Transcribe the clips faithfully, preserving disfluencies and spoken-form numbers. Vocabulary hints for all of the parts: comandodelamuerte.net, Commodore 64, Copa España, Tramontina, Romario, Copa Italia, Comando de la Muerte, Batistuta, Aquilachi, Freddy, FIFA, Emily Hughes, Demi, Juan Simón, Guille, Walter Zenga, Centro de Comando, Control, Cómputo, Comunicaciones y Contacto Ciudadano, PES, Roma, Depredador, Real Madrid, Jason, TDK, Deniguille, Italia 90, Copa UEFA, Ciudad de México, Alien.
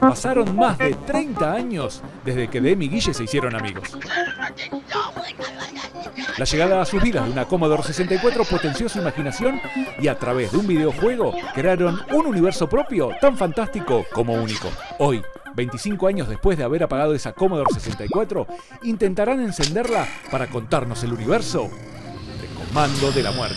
Pasaron más de treinta años desde que Demi y Guille se hicieron amigos. La llegada a sus vidas de una Commodore sesenta y cuatro potenció su imaginación y a través de un videojuego crearon un universo propio tan fantástico como único. Hoy, veinticinco años después de haber apagado esa Commodore sesenta y cuatro, intentarán encenderla para contarnos el universo de Comando de la Muerte.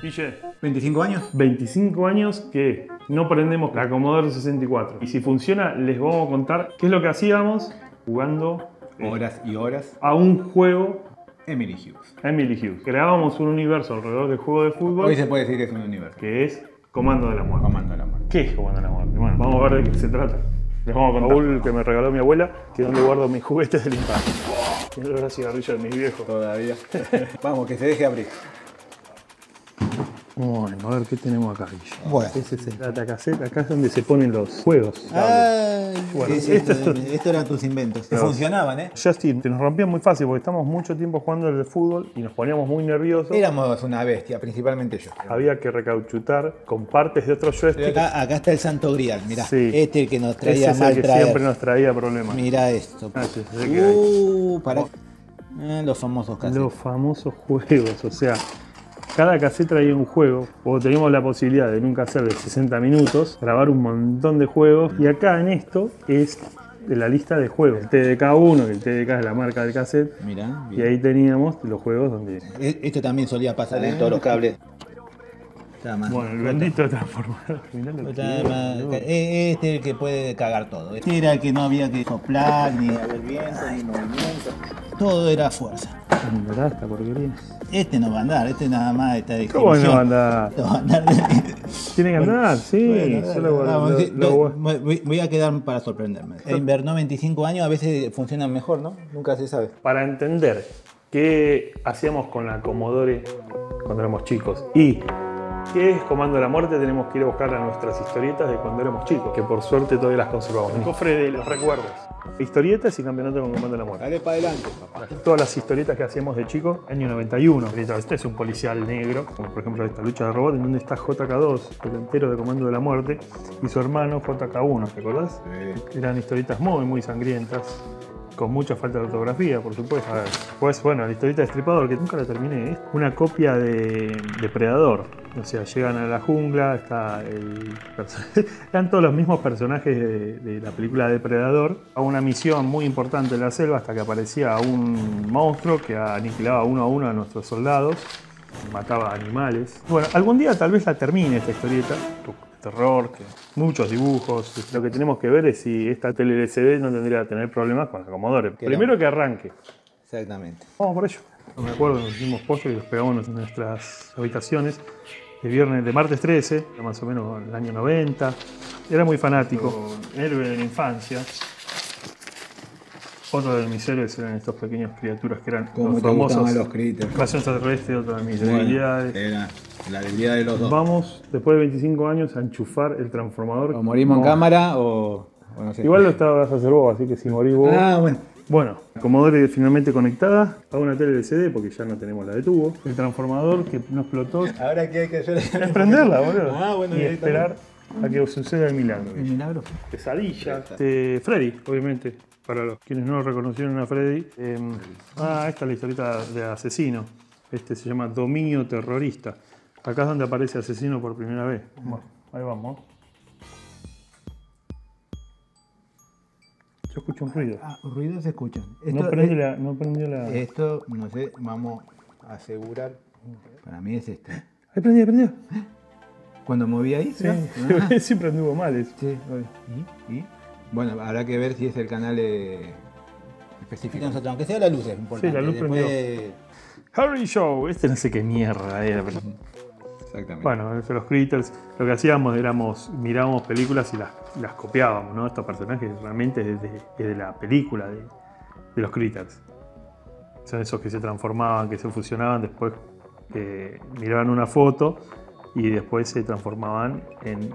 Guille, ¿veinticinco años? veinticinco años que no prendemos la Commodore sesenta y cuatro. Y si funciona, les vamos a contar qué es lo que hacíamos jugando eh, horas y horas a un juego. Emily Hughes. Emily Hughes. Creábamos un universo alrededor del juego de fútbol. Hoy se puede decir que es un universo. Que es Comando de la Muerte. Comando de la Muerte. ¿Qué es Comando de la Muerte? Bueno, vamos a ver de qué se trata. Les vamos a contar. Un baúl que me regaló mi abuela, que es donde guardo mis juguetes del infancia. Tiene olor a cigarrillo de mis viejos. Todavía. Vamos, que se deje abrir. Bueno, a ver qué tenemos acá, Guille. Bueno. Ese es el datacasete, acá es donde se ponen los juegos. Ay, bueno, es esto, esto, esto eran tus inventos. Claro. Que funcionaban, ¿eh? Justin, te nos rompían muy fácil porque estamos mucho tiempo jugando el de fútbol y nos poníamos muy nerviosos. Éramos una bestia, principalmente yo. Había que recauchutar con partes de otros joysticks. Acá, acá está el Santo Grial, mirá. Sí. Este es el que nos traía es mal que traer. Siempre nos traía problemas. Mirá esto. Ah, sí, uh, para... eh, los famosos casetes. Los famosos juegos, o sea... Cada cassette traía un juego, o teníamos la posibilidad de en un cassette de sesenta minutos grabar un montón de juegos. Y acá en esto es la lista de juegos. El T D K uno, que el T D K es la marca del cassette. Mirá, y ahí teníamos los juegos donde... Esto también solía pasar en todos los cables. Bueno, el bendito transformador. Mirá lo que es. Este es el que puede cagar todo. Este era el que no había que soplar, ni haber viento, ni movimiento. Todo era fuerza. Andará esta porquería. Este no va a andar, este nada más está de ¿Cómo no va a andar? No va a andar. Tiene que bueno, andar, sí. Bueno, yo lo, vamos, lo, lo, lo, voy, voy a quedar para sorprenderme. Invernó veinticinco años, a veces funcionan mejor, ¿no? Nunca se sabe. Para entender qué hacíamos con la Commodore cuando éramos chicos y qué es Comando de la Muerte, tenemos que ir a buscar a nuestras historietas de cuando éramos chicos, que por suerte todavía las conservamos. El cofre de los recuerdos. Historietas y campeonato con Comando de la Muerte. Dale para adelante, papá. Todas las historietas que hacíamos de chicos, año noventa y uno. Este es un policial negro, como por ejemplo esta lucha de robot, en donde está J K dos, el entero de Comando de la Muerte, y su hermano J K uno, ¿te acordás? Sí. Eran historietas muy, muy sangrientas, con mucha falta de ortografía, por supuesto. A ver. Pues bueno, la historieta de Destripador, que nunca la terminé, es una copia de Depredador. O sea, llegan a la jungla, está el están todos los mismos personajes de, de la película Depredador. A una misión muy importante en la selva hasta que aparecía un monstruo que aniquilaba uno a uno a nuestros soldados. Mataba animales. Bueno, algún día tal vez la termine esta historieta. Terror, que muchos dibujos. Lo que tenemos que ver es si esta tele L C D no tendría que tener problemas con la Commodore. Primero que arranque. Exactamente. Vamos por ello. No me acuerdo, nos hicimos pollo y los pegamos en nuestras habitaciones. El viernes de Martes trece, más o menos el año noventa. Era muy fanático, héroe de la infancia. Otro de mis héroes eran estas pequeñas criaturas que eran los famosos. Los Critters. Invasión extraterrestre, otra de mis bueno, debilidades. Era la debilidad de los dos. Vamos, después de veinticinco años, a enchufar el transformador. ¿O morimos no. en cámara o...? o no sé. Igual lo estabas a hacer vos, así que si morís vos... Ah, bueno. Bueno, Commodore finalmente conectada a una tele L C D porque ya no tenemos la de tubo. El transformador que no explotó. Ahora que hay que hacer es prenderla, boludo. Ah, bueno, y esperar a que suceda el milagro. El milagro. Pesadilla. Este, Freddy, obviamente, para los quienes no reconocieron a Freddy. Eh, ah, esta es la historieta de asesino. Este se llama Dominio Terrorista. Acá es donde aparece asesino por primera vez. Bueno, ahí vamos. Yo escucho un ruido. Ah, ruidos se escuchan. Esto, no prendió la, no prendió la... Esto, no sé, vamos a asegurar. Para mí es esto. Ahí prendió, prendió. ¿Eh? Cuando moví ahí, sí. ¿No? Siempre anduvo mal eso. Sí, ¿Y? ¿Y? Bueno, habrá que ver si es el canal eh, específico. Nosotros, aunque sea la luz, es importante. Sí, la luz Después... prendió. Harry Show, este no sé qué mierda era. Pero... Exactamente. Bueno, los Critters, lo que hacíamos éramos, mirábamos películas y las, las copiábamos, ¿no? Estos personajes realmente es de, es de la película de, de los Critters. Son esos que se transformaban, que se fusionaban, después eh, miraban una foto y después se transformaban en eh,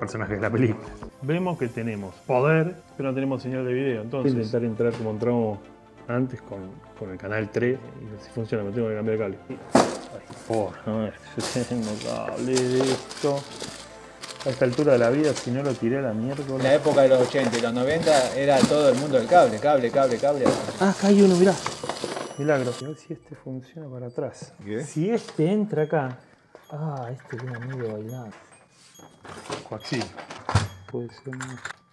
personajes de la película. Vemos que tenemos poder, pero no tenemos señal de video, entonces... Intentar entrar como entramos antes con, con el canal tres, y si funciona, me tengo que cambiar el cable. Por favor, es inmocable esto. A esta altura de la vida, si no lo tiré a la mierda. En la época de los ochenta y los noventa era todo el mundo del cable, cable, cable, cable. Ah, acá hay uno, mirá. Milagro. A ver si este funciona para atrás. ¿Qué? Si este entra acá. Ah, este tiene amigo bailar. Coaxil. Puede ser.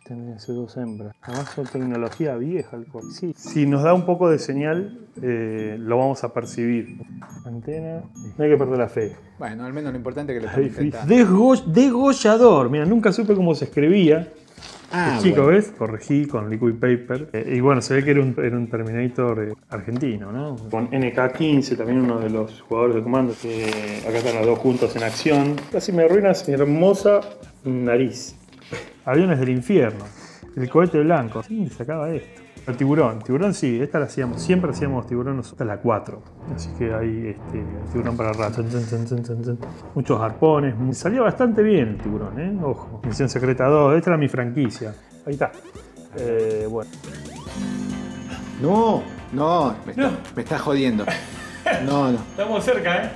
Tendrían que ser dos hembras. Además es tecnología vieja el coaxil. Si nos da un poco de señal, eh, lo vamos a percibir. Antena. No hay que perder la fe. Bueno, al menos lo importante es que lo estamos intentando. Desgo Degollador. Mira, nunca supe cómo se escribía. Ah, chico, bueno. ¿Ves? Corregí con liquid paper. Eh, y bueno, se ve que era un, era un Terminator eh, argentino, ¿no? Con N K quince, también uno de los jugadores de Comando. Eh, acá están los dos juntos en acción. Casi me arruinas mi hermosa nariz. Aviones del infierno. El cohete blanco. ¿Quién sacaba esto? El tiburón. Tiburón sí, esta la hacíamos. Siempre hacíamos tiburón. Esta es la cuatro. Así que hay este, tiburón para rato. Muchos arpones. Me salía bastante bien el tiburón, ¿eh? Ojo. Misión Secreta dos. Esta era mi franquicia. Ahí está. Eh, bueno. No, no. Me está, no. Me está jodiendo. No, no. Estamos cerca, ¿eh?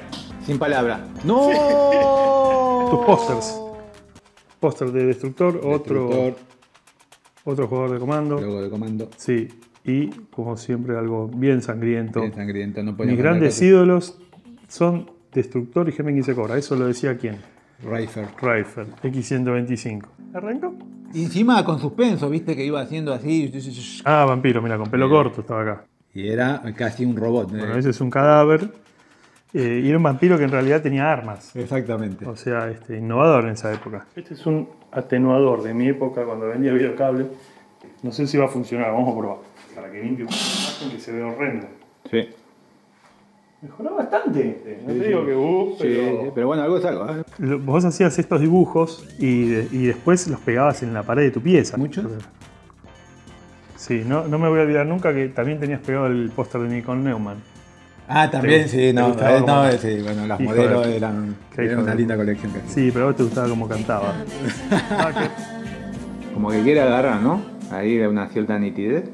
Sin palabra. No. Sí. Tus pósters. Póster de Destructor, Destructor. Otro... Otro jugador de Comando. Logo de Comando. Sí. Y, como siempre, algo bien sangriento. Bien sangriento. No podemos. Mis grandes cosas. Ídolos son Destructor y G M quince Cobra. Eso lo decía quién. Reifer. Reifer. X ciento veinticinco. ¿Arrancó? Y encima con suspenso, viste que iba haciendo así. Ah, vampiro, mira, con pelo era. Corto estaba acá. Y era casi un robot. ¿No? Bueno, ese es un cadáver. Eh, y era un vampiro que en realidad tenía armas. Exactamente. O sea, este, innovador en esa época. Este es un atenuador de mi época cuando vendía videocable. No sé si va a funcionar, vamos a probar. Para que limpie una imagen que se ve horrenda. Sí. Mejoró bastante. Sí, no te sí, digo sí. que uh, pero... Sí, pero bueno, algo es algo. ¿Eh? Vos hacías estos dibujos y, de, y después los pegabas en la pared de tu pieza. ¿Muchos? Sí, no, no me voy a olvidar nunca que también tenías pegado el póster de Nicole Neumann. Ah, también, sí, no, eh, no sí, bueno, las modelos de, eran, eran una de... linda colección. Que sí, pero a vos te gustaba cómo cantaba. Ah, que... Como que quiere agarrar, ¿no? Ahí de una cierta nitidez.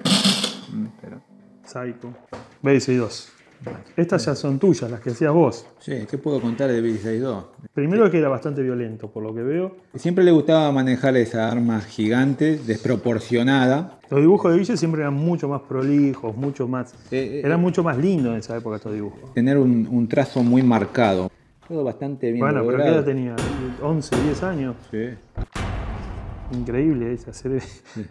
Pero... Psycho. B dieciséis dos. Estas ya son tuyas, las que hacías vos. Sí, ¿qué puedo contar de B dieciséis dos? Primero sí. Que era bastante violento, por lo que veo. Siempre le gustaba manejar esas armas gigantes, desproporcionadas. Los dibujos de Guille siempre eran mucho más prolijos, mucho más... Eh, eh, eran mucho más lindos en esa época estos dibujos. Tener un, un trazo muy marcado. Todo bastante bien Bueno, logrado. Pero ¿qué edad tenía? ¿once, diez años? Sí. Increíble es hacer... Sí.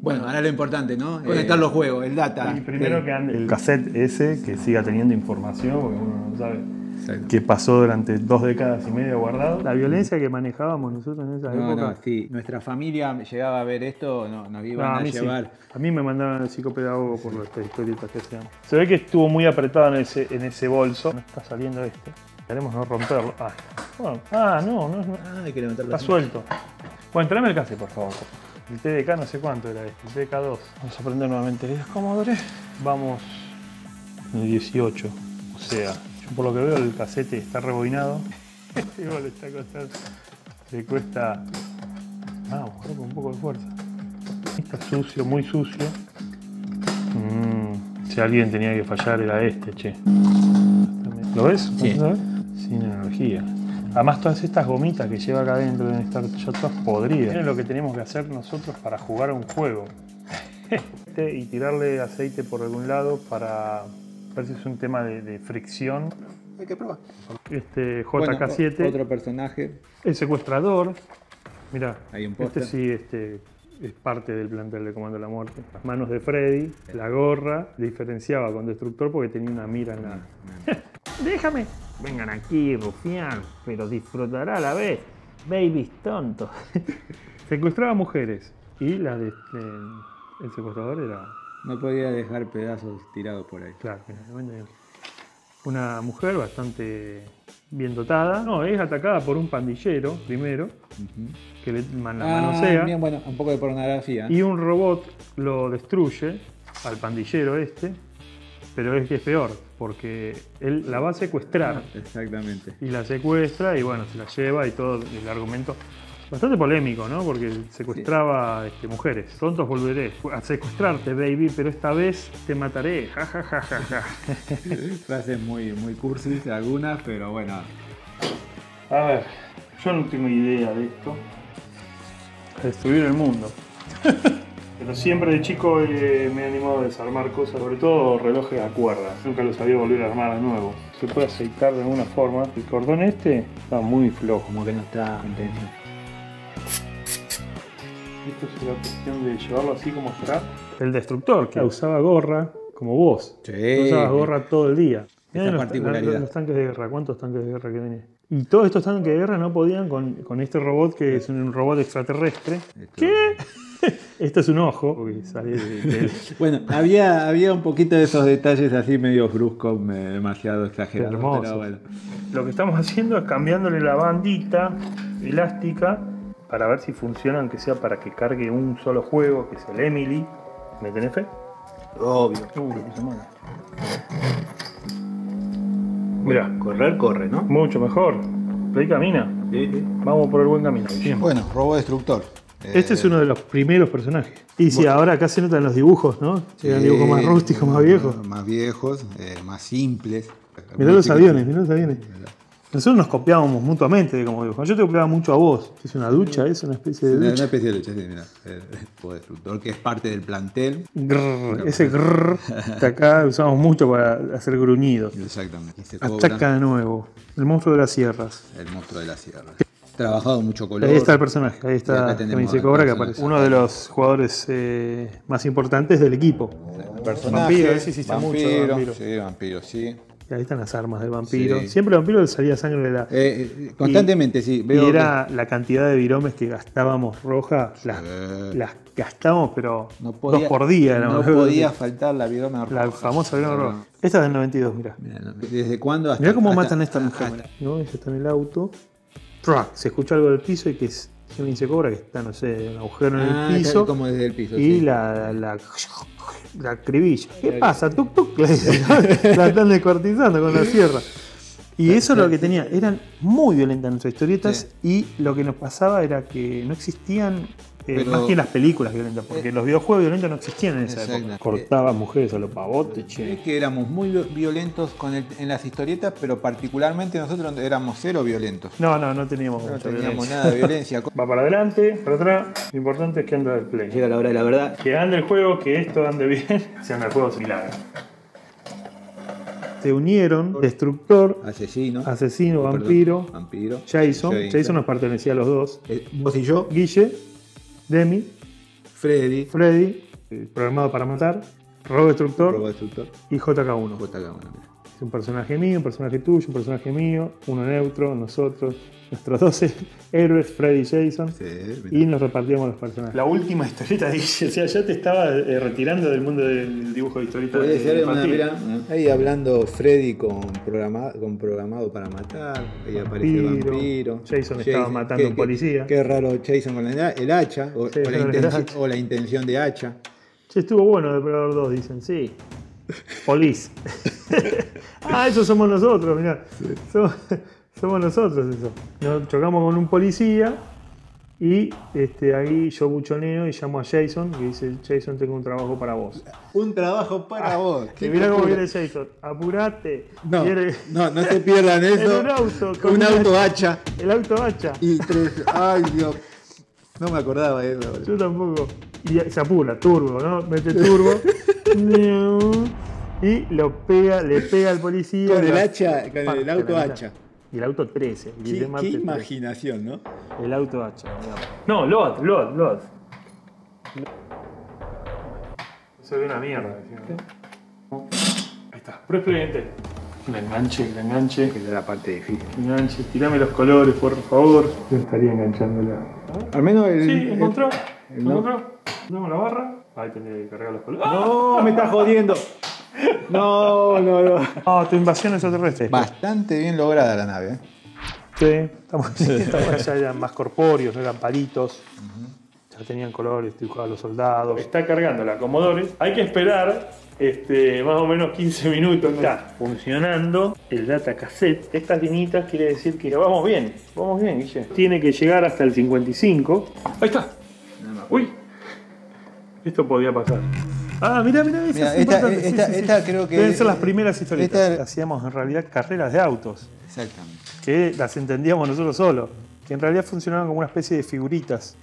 Bueno, ahora lo importante, ¿no? Conectar eh, los juegos, el data. Y primero sí. que ande el cassette ese, que siga teniendo información, porque uno no sabe... Exacto. Que pasó durante dos décadas y media guardado. La violencia que manejábamos nosotros en esa no, época. No, sí. Nuestra familia llegaba a ver esto, no, nos iban no, a, a llevar. Sí. A mí me mandaban al psicopedagogo por estas historietas que sean. Se ve que estuvo muy apretado en ese, en ese bolso. No está saliendo este. Queremos no romperlo. Ah, bueno. ah no, no, no. Ah, hay que levantarlo. Está así. Suelto. Bueno, tráeme el cassette, por favor. El T D K no sé cuánto era este. El T D K dos. Vamos a aprender nuevamente los Commodore. Vamos en el dieciocho. O sea... Por lo que veo, el casete está rebobinado. Igual está costando. Le cuesta. Vamos, ah, con un poco de fuerza. Está sucio, muy sucio. Mm, si alguien tenía que fallar, era este, che. ¿Lo ves? Sí. ¿Lo ves? Sin energía. Además, todas estas gomitas que lleva acá adentro deben estar ya todas podridas. Miren lo que tenemos que hacer nosotros para jugar a un juego. Y tirarle aceite por algún lado para. Parece que es un tema de, de fricción. Hay que probar. Este J K siete. Bueno, otro personaje. El secuestrador. Mirá, hay un este sí este, es parte del plantel de Comando de la Muerte. Las manos de Freddy, la gorra. Diferenciaba con Destructor porque tenía una mira en la... ¡Déjame! Vengan aquí, rufián, pero disfrutará a la vez. Babies tontos. Secuestraba mujeres. Y la de, de, el secuestrador era... No podía dejar pedazos tirados por ahí. Claro, una mujer bastante bien dotada. No, es atacada por un pandillero primero, uh-huh. que le man, la manosea. Ah, bien, bueno, un poco de pornografía. Y un robot lo destruye al pandillero este, pero es que es peor, porque él la va a secuestrar. Ah, exactamente. Y la secuestra y bueno, se la lleva y todo el argumento. Bastante polémico, ¿no? Porque secuestraba este, mujeres. Pronto volveré a secuestrarte, baby, pero esta vez te mataré. Ja, ja, ja, ja, ja. Frases muy, muy cursis algunas, pero bueno. A ver, yo no tengo idea de esto. Destruir el mundo. Pero siempre de chico eh, me he animado a desarmar cosas, sobre todo relojes a cuerda. Nunca los sabía volver a armar de nuevo. Se puede aceitar de alguna forma. El cordón este está muy flojo, como que no está contento. Esto es la cuestión de llevarlo así como está. El destructor, que usaba gorra como vos. Sí. Tú usabas gorra todo el día. Mirá los, los, los tanques de guerra. ¿Cuántos tanques de guerra que tenés? Y todos estos tanques de guerra no podían con, con este robot, que es un robot extraterrestre. Esto. ¿Qué? Esto es un ojo, porque sale de, de... Bueno, había, había un poquito de esos detalles así medio bruscos, demasiado exagerados. Hermoso. Pero bueno. Lo que estamos haciendo es cambiándole la bandita elástica para ver si funciona, aunque sea para que cargue un solo juego, que es el Emily. ¿Me tenés fe? Obvio. Uy, qué mala. Mirá. Correr, corre, ¿no? Mucho mejor. Play camina. Sí, sí. Vamos por el buen camino. Bien. Bueno, robo destructor. Este eh, es uno de los primeros personajes. Y si bueno, ahora acá se notan los dibujos, ¿no? Sí, eran dibujos más rústicos, más viejos. Más viejos, eh, más simples. Mirá los aviones, mirá los aviones. Nosotros nos copiábamos mutuamente de cómo dibujamos. Yo te copiaba mucho a vos. Es una ducha, es una especie de ducha. Una especie de ducha, sí, mirá. El robo destructor, que es parte del plantel. Grrr, ese grrr que acá usamos mucho para hacer gruñidos. Exactamente. Ataca de nuevo. El monstruo de las sierras. El monstruo de las sierras. Trabajado mucho color. Ahí está el personaje, ahí está Demi se cobra, que aparece. Uno de los jugadores eh, más importantes del equipo. El personaje, vampiro, ese sí está vampiro, mucho. Vampiro. Sí, vampiro, sí. Y ahí están las armas del vampiro. Sí. Siempre el vampiro le salía sangre de la. Eh, constantemente, y, sí. Veo y era que... la cantidad de viromes que gastábamos roja, sí. las, las gastábamos, pero no podía, dos por día. No, no podía faltar la virome roja. La famosa virome roja. No. Esta es del noventa y dos, mirá. Mirá, no, ¿desde cuándo hasta? Mirá cómo hasta, matan a esta mujer. ¿No? Ella está en el auto. Truck. Se escucha algo del piso y que es Emily se cobra, que está, no sé, un agujero ah, en el piso. Como desde el piso. Y sí. la, la, la cribilla. ¿Qué la pasa? Que... Tuc, tuc, la, la están descuartizando con la sierra. Y eso es lo que tenía. Eran muy violentas nuestras historietas, sí. Y lo que nos pasaba era que no existían. Eh, Pero, más que en las películas violentas, porque eh, los videojuegos violentos no existían en esa época. Cortaban mujeres a los pavotes, che. Es que éramos muy violentos con el, en las historietas, pero particularmente nosotros éramos cero violentos. No, no, no teníamos, no teníamos nada de violencia. Va para adelante, para atrás. Lo importante es que anda el play. Llega la hora de la verdad. Que ande el juego, que esto ande bien. Si anda el juego, se milagro. Se unieron Destructor, Asesino, asesino oh, vampiro, vampiro, Jason. Jason. Jason nos pertenecía a los dos. Eh, vos y yo. Guille. Demi, Freddy, Freddy, programado para matar, Robo Destructor, Robo Destructor y J K uno. J K uno. Es un personaje mío, un personaje tuyo, un personaje mío, uno neutro, nosotros, nuestros doce héroes, Freddy y Jason, sí, y nos repartíamos los personajes. La última historieta dice, o sea, ya te estaba eh, retirando del mundo del dibujo de historieta. De, de una, mira, ahí hablando Freddy con, programa, con programado para matar, ahí vampiro, aparece el vampiro. Jason, Jason estaba matando a un policía. Qué, qué raro Jason con la, el hacha, o, sí, o, la el hacha. o la intención de hacha. Che, estuvo bueno Depredador dos, dicen, sí. Police. Ah, eso somos nosotros, mirá. Sí. Somos, somos nosotros eso. Nos chocamos con un policía y este, ahí yo buchoneo y llamo a Jason y dice, Jason, tengo un trabajo para vos. Un trabajo para ah, vos. Y mirá cómo viene Jason. Apurate. No, viene... no, no se pierdan eso. En un auto. Con un auto hacha. El auto hacha. Y tres. Ay, Dios. No me acordaba de eso. Yo tampoco. Y se apura, turbo, ¿no? Mete turbo. Y lo pega, le pega al policía. Con el hacha, con el auto hacha. Y el auto trece. Qué, qué imaginación, ¿no? El auto hacha. No, Load, Load, Load. Se ve una mierda. ¿No? Ahí está. Pero expediente. El enganche, el enganche. Que era la parte difícil. El enganche, tirame los colores, por favor. Yo estaría enganchándola. Al menos el. Sí, encontró. El, el, encontró. Damos la barra. Ahí tendré que cargar los colores. ¡No! ¡Me estás jodiendo! No, no, no. No, tu invasión extraterrestre. Bastante bien lograda la nave, ¿eh? Sí, estamos, estamos ya eran más corpóreos, no eran palitos. Uh-huh. Ya tenían colores, dibujados los soldados. Está cargando la Commodore. Hay que esperar este, más o menos quince minutos está funcionando el data cassette. Estas linitas quiere decir que vamos bien, vamos bien, Guille. Tiene que llegar hasta el cincuenta y cinco. Ahí está. Uy, esto podía pasar. Ah, mirá, mirá, esas mirá esta, esta, sí, sí, esta sí. Creo que deben ser las primeras historietas. Esta... Hacíamos en realidad carreras de autos. Exactamente. Que las entendíamos nosotros solos. Que en realidad funcionaban como una especie de figuritas.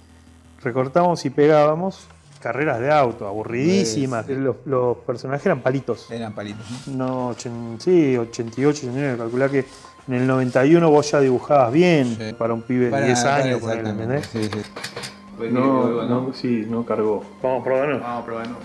Recortábamos y pegábamos carreras de auto, aburridísimas. Sí, sí. Los, los personajes eran palitos. Eran palitos. No, ochenta, sí, ochenta y ocho, ochenta y nueve. Calculá que en el noventa y uno vos ya dibujabas bien, sí, para un pibe de diez años. Para, ¿entendés? Sí, sí. No, no, sí, no cargó. Vamos a probarnos. Vamos a probarnos.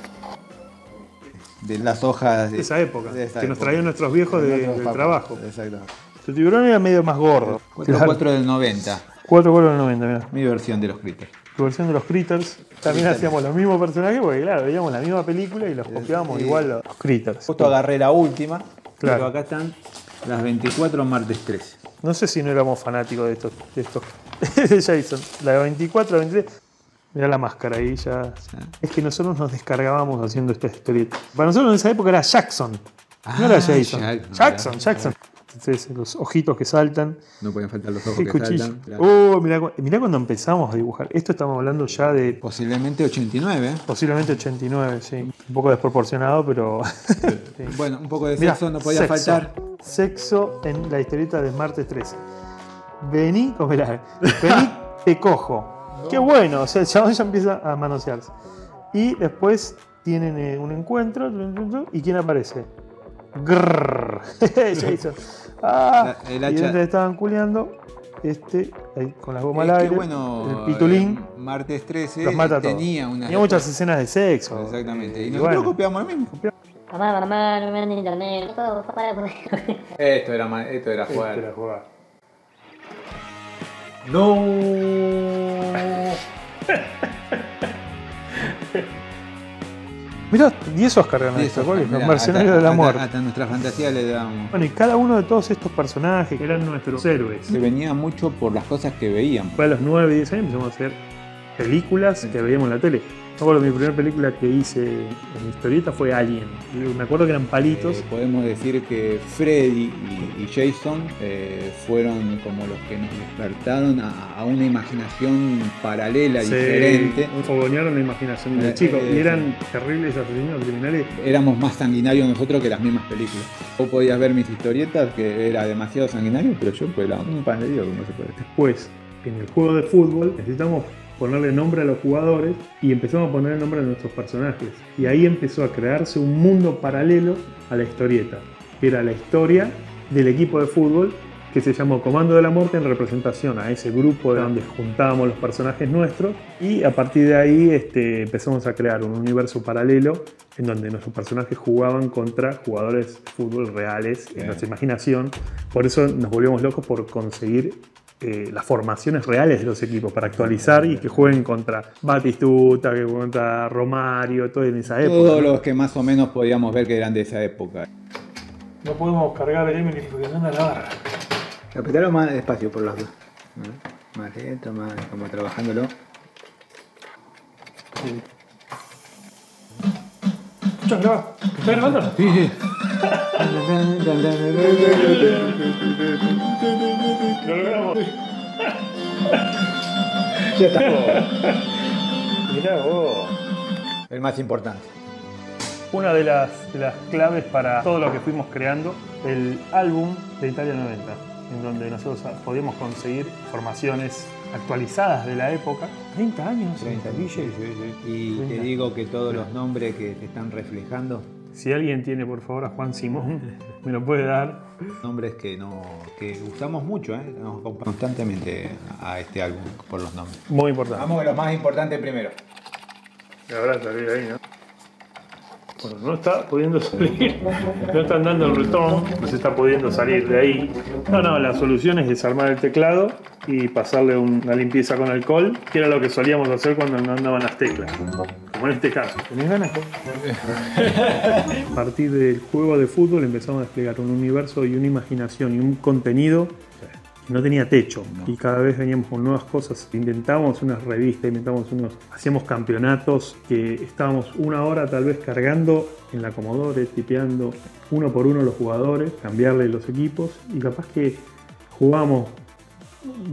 De las hojas de esa época, de esa que época. Nos traían nuestros viejos de, de del trabajo. Exacto. Tu tiburón era medio más gordo. cuatro cuatro del noventa. cuatro cuatro del noventa, mirá. Mi versión de los Critters. Tu versión de los Critters. También Critters. Hacíamos los mismos personajes porque, claro, veíamos la misma película y los copiábamos, sí, igual los Critters. Justo agarré la última, claro. Pero acá están las veinticuatro martes trece. No sé si no éramos fanáticos de estos, de estos. De Jason. La veinticuatro, la veintitrés. Mirá la máscara ahí ya. Sí. Es que nosotros nos descargábamos haciendo esta historieta. Para nosotros en esa época era Jackson. Ah, no era Jason. Jackson, Jackson. Jackson. Entonces, los ojitos que saltan. No pueden faltar los ojos que cuchillo. Saltan. Claro. Oh, mirá, mirá cuando empezamos a dibujar. Esto estamos hablando ya de... Posiblemente ochenta y nueve. ¿Eh? Posiblemente ochenta y nueve, sí. Un poco desproporcionado, pero... Sí. Bueno, un poco de sexo, mirá, no podía sexo. Faltar. Sexo en la historieta de Martes trece. Vení, oh, mirá, vení, te cojo. Qué bueno, o sea, ya, ya empieza a manosearse. Y después tienen eh, un encuentro. ¿Y quién aparece? Grrr. Jason. Ah, la, el hacha. Y mientras estaban culeando, este, ahí, con las gomas al aire, bueno, el pitulín. El Martes trece los mata tenía una. Tenía muchas escenas de sexo. Exactamente. Eh, y nosotros bueno. copiamos lo mismo. Copiamos. Mamá, mamá, no me dan internet. Esto era, esto era jugar. Esto era jugar. No. Mirá, diez Oscars cargan estos, ¿cuál es? Los mercenarios de la muerte. Hasta nuestra fantasía le damos. Bueno, y cada uno de todos estos personajes que eran nuestros héroes. Se venía mucho por las cosas que veían. Fue a los nueve, diez años empezamos a hacer películas, sí, que veíamos en la tele. Me acuerdo que mi primera película que hice en historieta fue Alien. Me acuerdo que eran palitos. Eh, podemos decir que Freddy y, y Jason eh, fueron como los que nos despertaron a, a una imaginación paralela, sí, diferente. Fogonearon la imaginación de eh, chicos. Eh, y eran eh, terribles asesinos criminales. Éramos más sanguinarios nosotros que las mismas películas. Vos podías ver mis historietas, que era demasiado sanguinario, pero yo pues, era un pan de Dios, como se puede. Después, en el juego de fútbol necesitamos ponerle nombre a los jugadores y empezamos a poner el nombre a nuestros personajes. Y ahí empezó a crearse un mundo paralelo a la historieta. Era la historia del equipo de fútbol que se llamó Comando de la Muerte en representación a ese grupo donde juntábamos los personajes nuestros. Y a partir de ahí este, empezamos a crear un universo paralelo en donde nuestros personajes jugaban contra jugadores de fútbol reales en nuestra imaginación. Por eso nos volvíamos locos por conseguir Eh, las formaciones reales de los equipos para actualizar y que jueguen contra Batistuta, que jueguen contra Romario, todo en esa época. Todos los que más o menos podíamos ver que eran de esa época. No podemos cargar el Emily porque no anda la barra. Apretalo más despacio por las dos. Más lento, más como trabajándolo. Sí. ¿Estás grabando? ¿Estás grabando? Sí, sí. Lo logramos. Ya está. Mirá vos. El más importante. Una de las, de las claves para todo lo que fuimos creando, el álbum de Italia noventa, en donde nosotros podíamos conseguir formaciones actualizadas de la época. treinta años. treinta años. Sí, sí. Y treinta. Te digo que todos los nombres que te están reflejando. Si alguien tiene, por favor, a Juan Simón, me lo puede dar. Nombres que, no, que usamos mucho, ¿eh? Nos constantemente a este álbum por los nombres. Muy importante. Vamos a los más importantes primero. Y ahora salir ahí, ¿no? Bueno, no está pudiendo salir. No están dando el retón. No se está pudiendo salir de ahí. No, no, la solución es desarmar el teclado y pasarle una limpieza con alcohol, que era lo que solíamos hacer cuando no andaban las teclas. Como en este caso. ¿Tenés ganas? A partir del juego de fútbol empezamos a desplegar un universo y una imaginación y un contenido no tenía techo, no. Y cada vez veníamos con nuevas cosas, inventamos unas revistas, inventamos unos, hacíamos campeonatos que estábamos una hora tal vez cargando en la Commodore, tipeando uno por uno los jugadores, cambiarle los equipos, y capaz que jugábamos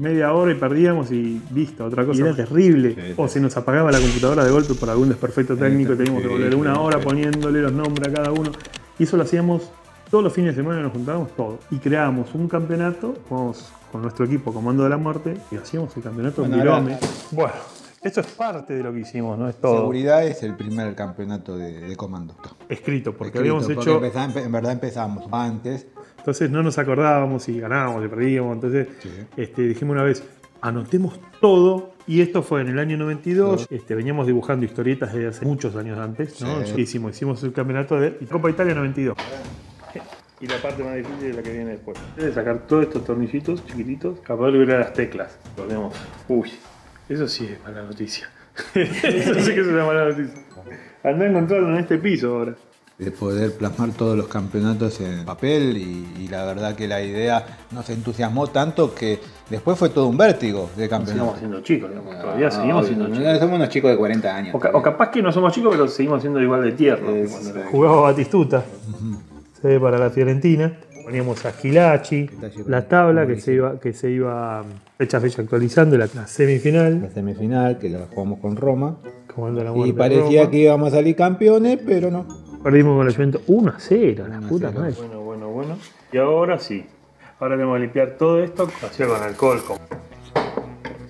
media hora y perdíamos y listo, otra cosa. Y era terrible. Sí, sí. O se nos apagaba la computadora de golpe por algún desperfecto técnico, sí, sí, teníamos que volver una hora poniéndole los nombres a cada uno. Y eso lo hacíamos todos los fines de semana, nos juntábamos todos. Y creábamos un campeonato, jugábamos con nuestro equipo Comando de la Muerte y hacíamos el campeonato en Virome. Bueno, esto es parte de lo que hicimos, ¿no? Es todo. Seguridad es el primer campeonato de, de Comando. Escrito, porque Escrito, habíamos porque hecho... Empezaba, en verdad empezábamos antes. Entonces no nos acordábamos si ganábamos, si perdíamos. Entonces sí. este, dijimos una vez, anotemos todo. Y esto fue en el año noventa y dos. No. Este, veníamos dibujando historietas desde hace muchos años antes, ¿no? Sí. Hicimos, hicimos el campeonato de Copa Italia noventa y dos. Y la parte más difícil es la que viene después. Es de sacar todos estos tornillitos chiquititos, capaz de liberar las teclas. Volvemos. Uy, eso sí es mala noticia. Eso sí que es una mala noticia. Andá a encontrarlo en este piso ahora. De poder plasmar todos los campeonatos en papel y, y la verdad que la idea nos entusiasmó tanto que después fue todo un vértigo de campeonato. Seguimos siendo chicos, digamos, ah, todavía no, seguimos siendo no, chicos. Somos unos chicos de cuarenta años. O, ca o capaz que no somos chicos, pero seguimos siendo igual de tiernos. Es, que cuando jugaba Batistuta, uh -huh. para la Fiorentina. Poníamos a Aquilachi, la tabla que se iba, que se iba fecha a fecha actualizando, la, la semifinal. La semifinal, que la jugamos con Roma. Comando de la Muerte, y parecía Roma. Que íbamos a salir campeones, pero no. Perdimos con el Juventus uno a cero, la puta madre. Bueno, bueno, bueno. Y ahora sí. Ahora tenemos que limpiar todo esto. Hacía con alcohol. Con...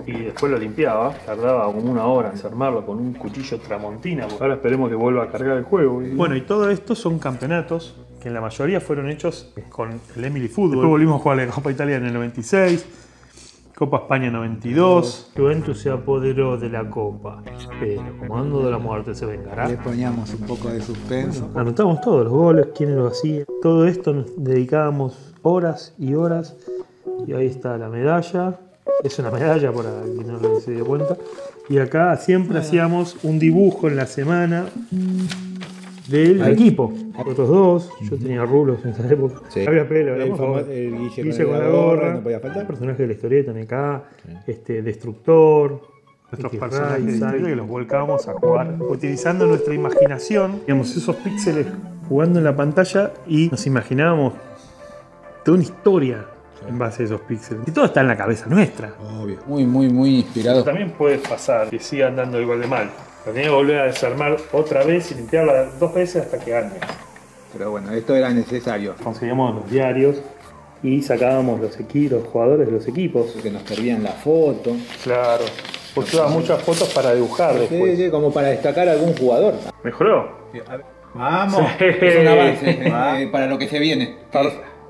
Y después lo limpiaba. Tardaba como una hora en desarmarlo con un cuchillo tramontina. Ahora esperemos que vuelva a cargar el juego. Y... Bueno, y todo esto son campeonatos que en la mayoría fueron hechos con el Emily Fútbol. Después volvimos a jugar la Copa Italia en el noventa y seis. Copa España noventa y dos. Juventus se apoderó de la Copa, pero Comando de la Muerte se vengará. Le poníamos un poco de suspenso. Bueno, anotamos todos los goles, quiénes los hacían. Todo esto nos dedicábamos horas y horas. Y ahí está la medalla. Es una medalla para quien no se dio cuenta. Y acá siempre bueno. hacíamos un dibujo en la semana del Ahí. equipo. Otros dos, yo tenía rulos en esa época. Sí. Había pelo, el, famoso, el Guille, Guille con la gorra, no podía faltar. Personaje de la historieta, T D K, sí. este, Destructor. Nuestros personajes de historieta que los volcábamos a jugar. Utilizando nuestra imaginación, digamos, esos píxeles jugando en la pantalla y nos imaginábamos toda una historia sí. en base a esos píxeles. Y todo está en la cabeza nuestra. Obvio. Muy, muy, muy inspirado. También puede pasar que siga andando igual de mal. Lo tenía que volver a desarmar otra vez y limpiarla dos veces hasta que gane. Pero bueno, esto era necesario. Conseguíamos los diarios y sacábamos los, los jugadores de los equipos. Que nos perdían la foto. Claro. Usaba muchas fotos para dibujar sí, después. Sí, como para destacar a algún jugador. ¿Mejoró? Vamos. Sí. Es un avance para lo que se viene.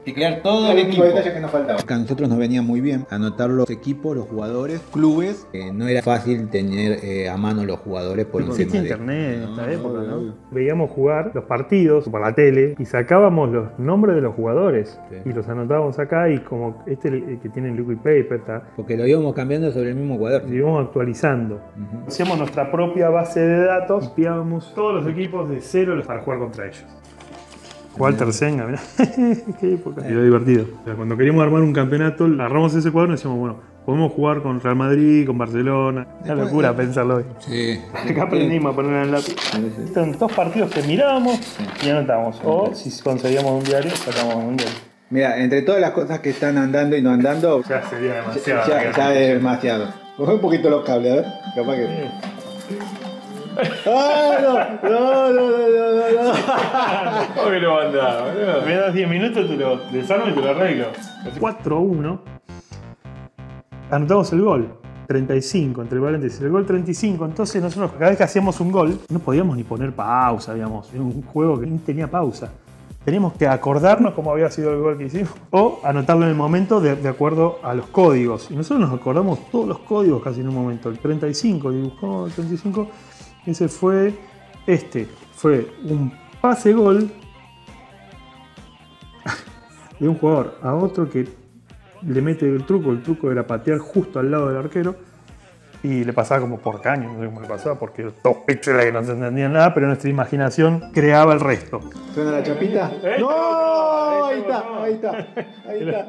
Teclear todo el equipo. Detalle que nos faltaba. A nosotros nos venía muy bien anotar los equipos, los jugadores, clubes. Eh, no era fácil tener eh, a mano los jugadores por sí, encima de internet en esta no, época, ¿no? ¿no? Veíamos jugar los partidos por la tele y sacábamos los nombres de los jugadores sí. y los anotábamos acá y como este el que tiene el liquid paper está. Porque lo íbamos cambiando sobre el mismo jugador. Lo íbamos actualizando. Uh-huh. Hacíamos nuestra propia base de datos, copiábamos todos los equipos de cero para jugar contra ellos. Walter Zenga, mirá, qué época. Era divertido. O sea, cuando queríamos armar un campeonato, agarramos ese cuadro y decíamos, bueno, podemos jugar con Real Madrid, con Barcelona. Una locura pensarlo hoy. Sí. Acá aprendimos a poner en lápiz. Están dos partidos que mirábamos y anotamos. O si conseguíamos un diario, sacábamos un diario. Mira, entre todas las cosas que están andando y no andando, ya sería demasiado. Ya, ya es demasiado. Coge un poquito los cables, a ver. Capaz que. Sí. ¡Ah, no! ¡No, no, no, no, no! ¿Cómo que lo mandaba? Me das diez minutos, te lo desarmo y te lo arreglo. cuatro a uno. Anotamos el gol. treinta y cinco, entre paréntesis. El gol treinta y cinco. Entonces nosotros cada vez que hacíamos un gol, no podíamos ni poner pausa, digamos. Era un juego que ni tenía pausa. Teníamos que acordarnos cómo había sido el gol que hicimos o anotarlo en el momento de, de acuerdo a los códigos. Y nosotros nos acordamos todos los códigos casi en un momento. El treinta y cinco, dibujó el treinta y cinco... Ese fue este, fue un pase gol de un jugador a otro que le mete el truco, el truco era patear justo al lado del arquero y le pasaba como por caño, no sé cómo le pasaba porque dos píxeles que no se entendían nada, pero nuestra imaginación creaba el resto. ¿Suena la chapita? ¡No! Ahí está, ahí está, ahí está.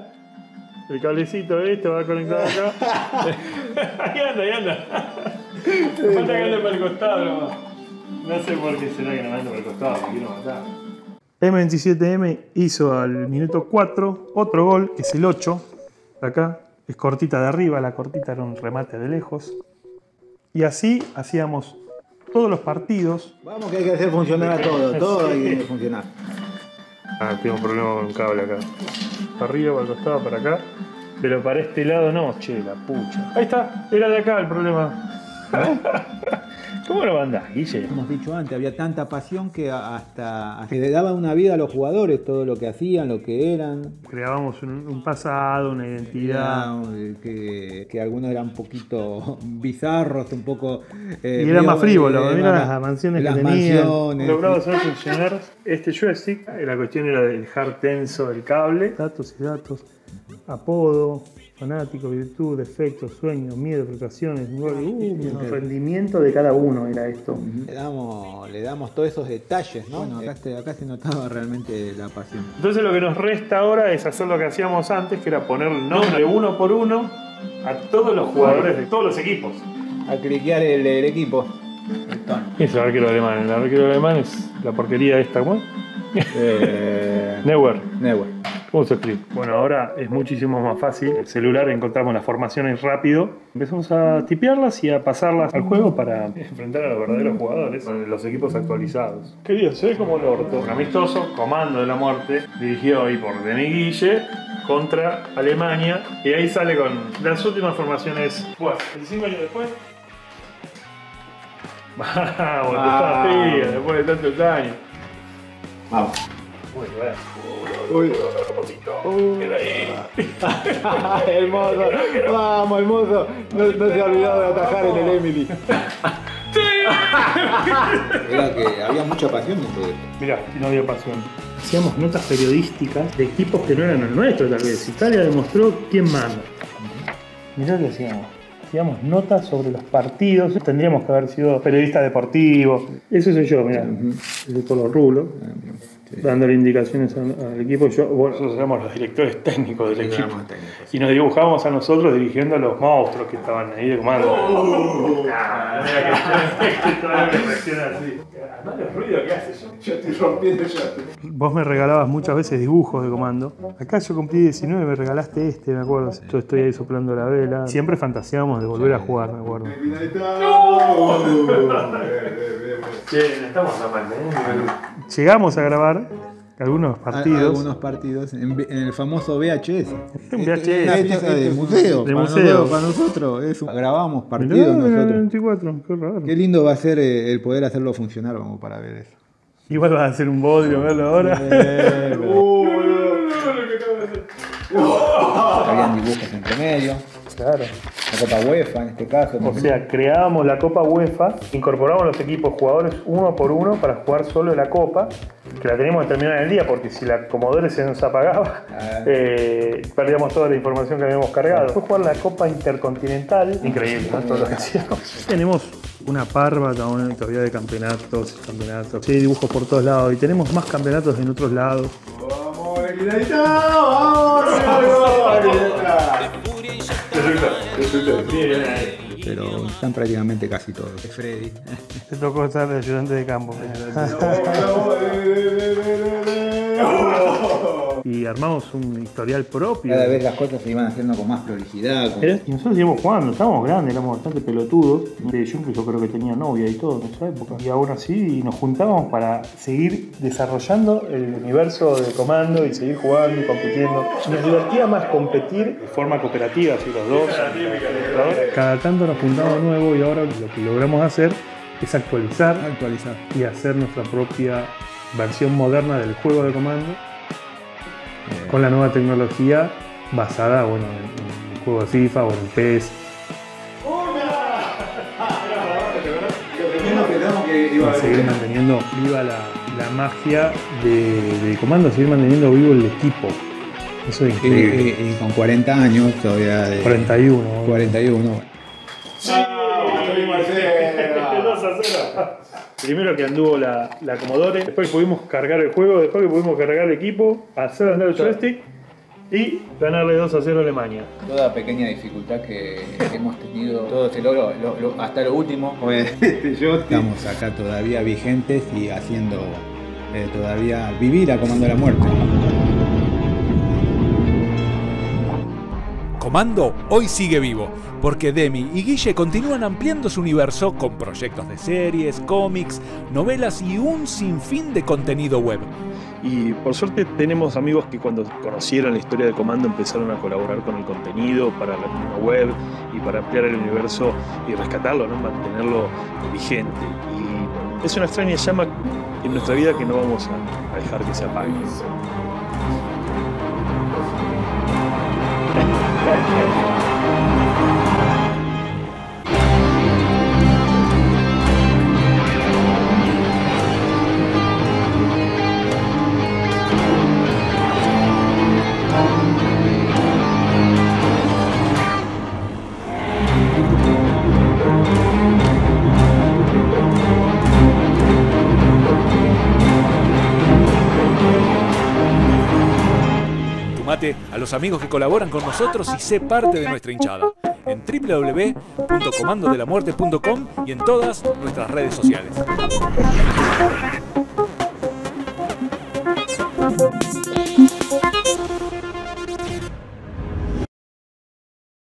El cablecito este va conectado acá. Ahí anda, ahí anda. Me falta que ande para el costado nomás. No sé por qué será que no me ando para el costado, me quiero matar. eme veintisiete eme hizo al minuto cuatro otro gol, que es el ocho. Acá, es cortita de arriba, la cortita era un remate de lejos. Y así hacíamos todos los partidos. Vamos que hay que hacer funcionar a todo, todo hay que funcionar. Ah, tengo un problema con un cable acá. Para arriba, para el costado, para acá. Pero para este lado no, che, la pucha. Ahí está, era de acá el problema. ¿Cómo lo mandás, Guille? Hemos dicho antes, había tanta pasión que hasta que le daban una vida a los jugadores, todo lo que hacían, lo que eran. Creábamos un, un pasado, una identidad. Era, que, que algunos eran un poquito bizarros, un poco... Eh, y eran más frívolos, mira las, las mansiones que tenían. Lograba funcionar este joystick. La cuestión era de dejar tenso el cable. Datos y datos, apodo. Fanático, virtud, defectos, sueños, miedo, frustraciones, uh, rendimiento de cada uno era esto. Le damos, le damos todos esos detalles, ¿no? Bueno, acá, se, acá se notaba realmente la pasión. Entonces lo que nos resta ahora es hacer lo que hacíamos antes, que era poner el nombre uno por uno a todos los jugadores de todos los equipos. A cliquear el, el equipo. ¿Qué es el arquero alemán? El arquero alemán es la porquería esta, ¿cómo? Eh... Neuer. Neuer. Bueno, ahora es muchísimo más fácil. El celular encontramos las formaciones rápido. Empezamos a tipearlas y a pasarlas al juego para enfrentar a los verdaderos jugadores, los equipos actualizados. Querido, se ve como el orto. Un amistoso, Comando de la Muerte, dirigido hoy por Deniguille, contra Alemania. Y ahí sale con las últimas formaciones. Pues, veinticinco años después. Vamos, ah, tío, después de tantos años. Vamos. Muy bueno. Uy. Era ahí. Hermoso. Vamos, hermoso. No, no se ha olvidado de atajar en el Emily. Sí. Era que había mucha pasión en todo esto. Mirá, no había pasión. Hacíamos notas periodísticas de equipos que no eran los nuestros, tal vez. Italia demostró quién manda. Mirá lo que hacíamos. Hacíamos notas sobre los partidos. Tendríamos que haber sido periodistas deportivos. Eso soy yo, mirá. Uh-huh. De todos los rulos. Uh-huh. Sí. Dándole indicaciones al, al equipo. Yo, bueno, nosotros éramos los directores técnicos del equipo. Técnicos. Y nos dibujábamos a nosotros dirigiendo a los monstruos que estaban ahí de comando. ¡Oh! Nah, además el ruido que hace, yo, yo estoy rompiendo ya. Vos me regalabas muchas veces dibujos de Comando. Acá yo cumplí diecinueve, me regalaste este, me acuerdo. Yo estoy ahí soplando la vela. Siempre fantaseábamos de volver a jugar, me acuerdo. ¡No! Che, no estamos tan mal, ¿eh? Llegamos a grabar algunos partidos. Algunos partidos en, en el famoso V H S. Un V H S. Este es de museo. De para museo. Nosotros, para nosotros. Es un... Grabamos partidos no, nosotros. veinticuatro, qué raro. Qué lindo va a ser el poder hacerlo funcionar, vamos, para ver eso. Igual vas a hacer un bodrio, verlo ahora. ¡Uh, boludo! Lo que acabo de hacer. Habían dibujos entre medio. Claro. La Copa UEFA en este caso. O sea, creábamos la Copa UEFA, incorporábamos los equipos jugadores uno por uno para jugar solo la Copa, que la teníamos que terminar en el día, porque si la Commodore se nos apagaba, ah, eh, perdíamos toda la información que habíamos cargado. Después jugar la Copa Intercontinental, increíble, ¿no? Todo lo que hacíamos. Tenemos una parva todavía de campeonatos, campeonatos. Sí, dibujos por todos lados y tenemos más campeonatos en otros lados. ¡Vamos, Equidadita! ¡Vamos, Equidadita! Pero están prácticamente casi todos. Freddy. Te tocó estar de ayudante de campo. Y armamos un historial propio. Cada vez las cosas se iban haciendo con más prolijidad. Con... Y nosotros íbamos jugando, estábamos grandes, éramos bastante pelotudos. Yo incluso creo que tenía novia y todo en esa época. Y aún así nos juntábamos para seguir desarrollando el universo de Comando y seguir jugando y compitiendo. Nos divertía más competir de forma cooperativa, así los dos. Cada tanto nos juntábamos de nuevo y ahora lo que logramos hacer es actualizar, actualizar. Y hacer nuestra propia versión moderna del juego de Comando. Con la nueva tecnología basada, bueno, en el juego de FIFA o en el P E S. Seguir manteniendo viva la, la magia de, de Comando, seguir manteniendo vivo el equipo. Eso es increíble. Y, y, y con cuarenta años todavía de... cuarenta y uno. cuarenta y uno. Sí. Primero que anduvo la, la Commodore, después que pudimos cargar el juego, después que pudimos cargar el equipo, hacer andar el joystick y ganarle dos a cero a Alemania. Toda pequeña dificultad que hemos tenido, todo este logro, lo, lo, hasta lo último. Estamos acá todavía vigentes y haciendo eh, todavía vivir a Comando de la Muerte. Comando hoy sigue vivo, porque Demi y Guille continúan ampliando su universo con proyectos de series, cómics, novelas y un sinfín de contenido web. Y por suerte tenemos amigos que cuando conocieron la historia de Comando empezaron a colaborar con el contenido para la misma web y para ampliar el universo y rescatarlo, ¿no? Mantenerlo vigente. Y es una extraña llama en nuestra vida que no vamos a dejar que se apague. A los amigos que colaboran con nosotros y sé parte de nuestra hinchada en w w w punto comando de la muerte punto com y en todas nuestras redes sociales.